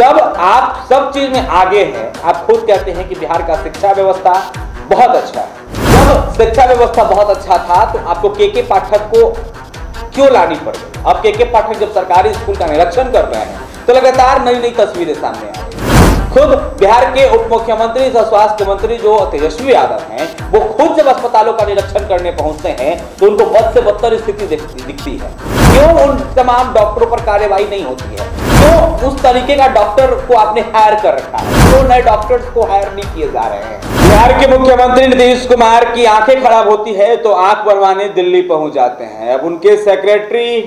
जब आप सब चीज में आगे हैं, आप खुद कहते हैं कि बिहार का शिक्षा व्यवस्था बहुत अच्छा है। जब शिक्षा व्यवस्था बहुत अच्छा था तो आपको के.के. पाठक को क्यों लानी पड़ी? अब के.के. पाठक जब सरकारी स्कूल का निरीक्षण कर रहे हैं तो लगातार नई नई तस्वीरें सामने आ रही हैं। खुद बिहार के उप मुख्यमंत्री और स्वास्थ्य मंत्री जो तेजस्वी यादव हैं, वो खुद जब अस्पतालों का निरीक्षण करने पहुंचते हैं तो उनको बद से बदतर स्थिति दिखती है। क्यों उन तमाम डॉक्टरों पर कार्रवाई नहीं होती है? क्यों उस तरीके का डॉक्टर को आपने हायर कर रखा है? क्यों नए डॉक्टर्स को हायर नहीं किए जा रहे हैं? बिहार के मुख्यमंत्री नीतीश कुमार की आंखें खराब होती है तो आंख बनवाने दिल्ली पहुंच जाते हैं। अब उनके सेक्रेटरी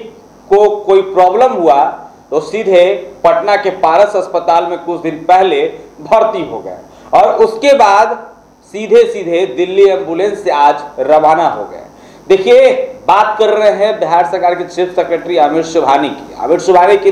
को कोई प्रॉब्लम हुआ तो सीधे पटना के पारस अस्पताल में कुछ दिन पहले भर्ती हो गए और उसके बाद सीधे सीधे दिल्ली एम्बुलेंस से आज रवाना हो गए। देखिए, बात कर रहे हैं बिहार सरकार के चीफ सेक्रेटरी आमिर सुबहानी की। आमिर सुबहानी की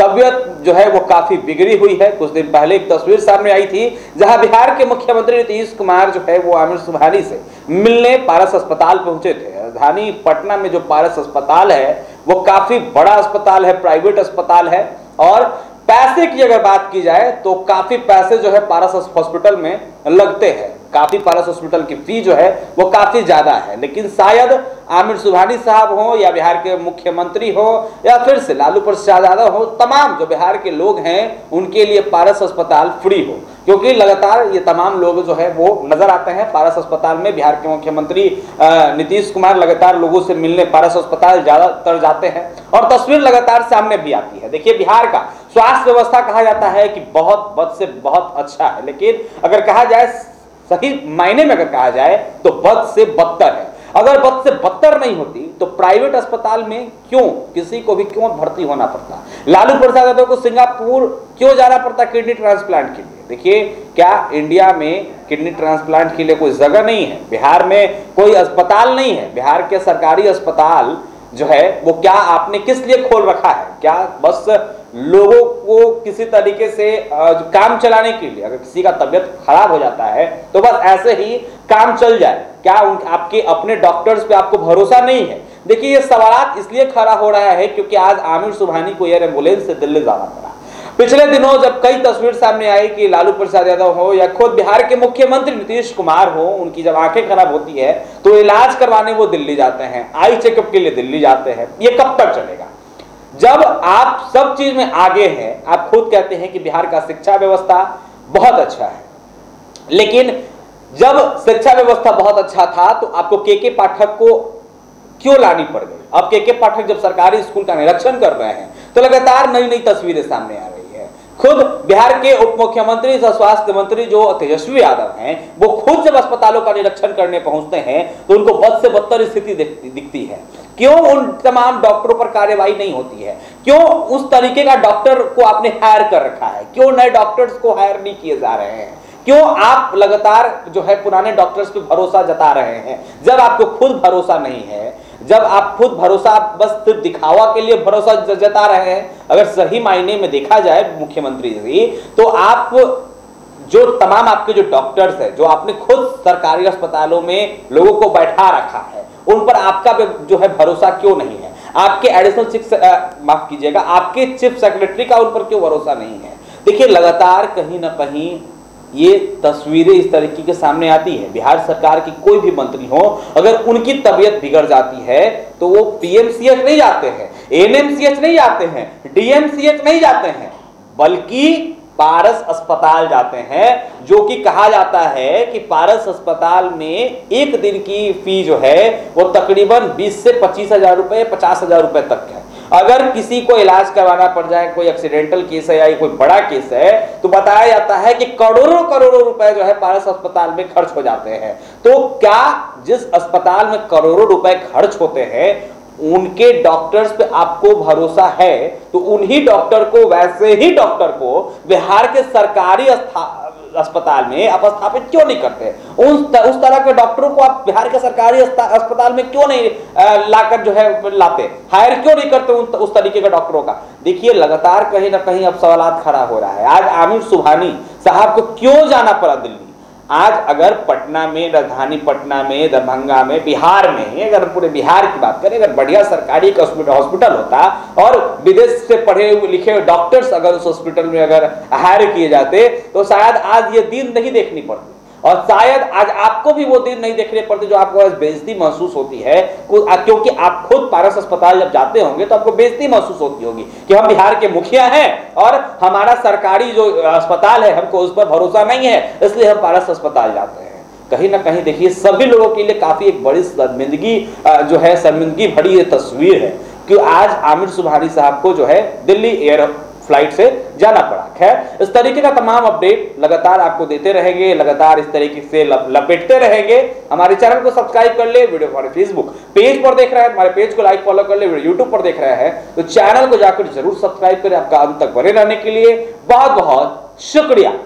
तबीयत जो है वो काफी बिगड़ी हुई है। कुछ दिन पहले एक तस्वीर सामने आई थी जहां बिहार के मुख्यमंत्री नीतीश कुमार जो है वो आमिर सुबहानी से मिलने पारस अस्पताल पहुंचे थे। राजधानी पटना में जो पारस अस्पताल है वो काफी बड़ा अस्पताल है, प्राइवेट अस्पताल है और पैसे की अगर बात की जाए तो काफी पैसे जो है पारस हॉस्पिटल में लगते हैं। काफी पारस हॉस्पिटल की फी जो है वो काफी ज्यादा है, लेकिन शायद आमिर सुबहानी साहब हो या बिहार के मुख्यमंत्री हो या फिर से लालू प्रसाद यादव हो, तमाम जो बिहार के लोग हैं उनके लिए पारस अस्पताल फ्री हो, क्योंकि लगातार ये तमाम लोग जो है वो नजर आते हैं पारस अस्पताल में। बिहार के मुख्यमंत्री नीतीश कुमार लगातार लोगों से मिलने पारस अस्पताल ज्यादातर जाते हैं और तस्वीर लगातार सामने भी आती है। देखिए, बिहार का स्वास्थ्य व्यवस्था कहा जाता है कि बहुत बद से बहुत अच्छा है, लेकिन अगर कहा जाए सही मायने में अगर कहा जाए तो बद से बदतर है। अगर बद से बदतर नहीं होती तो प्राइवेट अस्पताल में क्यों किसी को भी क्यों भर्ती होना पड़ता? लालू प्रसाद यादव को सिंगापुर क्यों जाना पड़ता किडनी ट्रांसप्लांट के लिए? देखिए, क्या इंडिया में किडनी ट्रांसप्लांट के लिए कोई जगह नहीं है? बिहार में कोई अस्पताल नहीं है? बिहार के सरकारी अस्पताल जो है वो क्या आपने किस लिए खोल रखा है? क्या बस लोगों को किसी तरीके से काम चलाने के लिए? अगर किसी का तबीयत खराब हो जाता है तो बस ऐसे ही काम चल जाए? क्या आपके अपने डॉक्टर्स पे आपको भरोसा नहीं है? देखिए, ये सवाल इसलिए खड़ा हो रहा है क्योंकि आज आमिर सुबहानी को एयर एम्बुलेंस से दिल्ली जाना पड़ा। पिछले दिनों जब कई तस्वीर सामने आई कि लालू प्रसाद यादव हो या खुद बिहार के मुख्यमंत्री नीतीश कुमार हो, उनकी जब आंखें खराब होती है तो इलाज करवाने वो दिल्ली जाते हैं, आई चेकअप के लिए दिल्ली जाते हैं। ये कब तक चलेगा? जब आप सब चीज में आगे हैं, आप खुद कहते हैं कि बिहार का शिक्षा व्यवस्था बहुत अच्छा है, लेकिन जब शिक्षा व्यवस्था बहुत अच्छा था तो आपको के.के. पाठक को क्यों लानी पड़ गई? अब के.के. पाठक जब सरकारी स्कूल का निरीक्षण कर रहे हैं तो लगातार नई नई तस्वीरें सामने आ रही है। खुद बिहार के उप मुख्यमंत्री और स्वास्थ्य मंत्री जो तेजस्वी यादव हैं, वो खुद जब अस्पतालों का निरीक्षण करने पहुंचते हैं तो उनको बद से बदतर स्थिति दिखती है। क्यों उन तमाम डॉक्टरों पर कार्रवाई नहीं होती है? क्यों उस तरीके का डॉक्टर को आपने हायर कर रखा है? क्यों नए डॉक्टर्स को हायर नहीं किए जा रहे हैं? क्यों आप लगातार जो है पुराने डॉक्टर्स पे भरोसा जता रहे हैं जब आपको खुद भरोसा नहीं है? जब आप खुद भरोसा बस सिर्फ दिखावा के लिए भरोसा जता रहे हैं। अगर सही मायने में देखा जाए मुख्यमंत्री जी, तो आप जो तमाम आपके जो डॉक्टर्स हैं जो आपने खुद सरकारी अस्पतालों में लोगों को बैठा रखा है, उन पर आपका जो है भरोसा क्यों नहीं है? आपके एडिशनल माफ कीजिएगा, आपके चीफ सेक्रेटरी का उन पर क्यों भरोसा नहीं है? देखिए, लगातार कहीं ना कहीं ये तस्वीरें इस तरीके के सामने आती है। बिहार सरकार की कोई भी मंत्री हो, अगर उनकी तबीयत बिगड़ जाती है तो वो पीएमसीएच नहीं जाते हैं, एनएमसीएच नहीं जाते हैं, डीएमसीएच नहीं जाते हैं, बल्कि पारस अस्पताल जाते हैं, जो कि कहा जाता है कि पारस अस्पताल में एक दिन की फी जो है वो तकरीबन 20 से 25 हजार रुपये, 50 हजार रुपये तक है। अगर किसी को इलाज करवाना पड़ जाए, कोई एक्सीडेंटल केस है या कोई बड़ा केस है, तो बताया जाता है कि करोड़ों करोड़ों रुपए जो है पारस अस्पताल में खर्च हो जाते हैं। तो क्या जिस अस्पताल में करोड़ों रुपए खर्च होते हैं उनके डॉक्टर्स पे आपको भरोसा है? तो उन्हीं डॉक्टर को, वैसे ही डॉक्टर को बिहार के सरकारी अस्पताल में आप स्थापित क्यों नहीं करते? उस तरह के डॉक्टरों को आप बिहार के सरकारी अस्पताल में क्यों नहीं लाकर जो है लाते, हायर क्यों नहीं करते उस तरीके के डॉक्टरों का? देखिए, लगातार कहीं ना कहीं अब सवाल खड़ा हो रहा है। आज आमिर सुबहानी साहब को क्यों जाना पड़ा दिल्ली? आज अगर पटना में, राजधानी पटना में, दरभंगा में, बिहार में, अगर पूरे बिहार की बात करें, अगर बढ़िया सरकारी हॉस्पिटल होता और विदेश से पढ़े लिखे डॉक्टर्स अगर उस हॉस्पिटल में अगर हायर किए जाते तो शायद आज ये दिन नहीं देखनी पड़ती और शायद आज आपको भी वो दिन नहीं देखने पड़ते जो आपको आज बेइज्जती महसूस होती है, क्योंकि आप खुद पारस अस्पताल जब जाते होंगे तो आपको बेइज्जती महसूस होती होगी कि हम बिहार के मुखिया हैं और हमारा सरकारी जो अस्पताल है हमको उस पर भरोसा नहीं है, इसलिए हम पारस अस्पताल जाते हैं। कहीं ना कहीं देखिए सभी लोगों के लिए काफी एक बड़ी शर्मिंदगी जो है, शर्मिंदगी भरी ये तस्वीर है कि आज आमिर सुबहानी साहब को जो है दिल्ली एयर फ्लाइट से जाना पड़ा। खैर, इस तरीके का तमाम अपडेट लगातार आपको देते रहेंगे, लगातार इस तरीके से लपेटते रहेंगे। हमारे चैनल को सब्सक्राइब कर ले, वीडियो हमारे फेसबुक पेज पर देख रहे हैं हमारे पेज को लाइक फॉलो कर ले, वीडियो यूट्यूब पर देख रहे हैं तो चैनल को जाकर जरूर सब्सक्राइब करें। आपका अंत तक बने रहने के लिए बहुत बहुत शुक्रिया।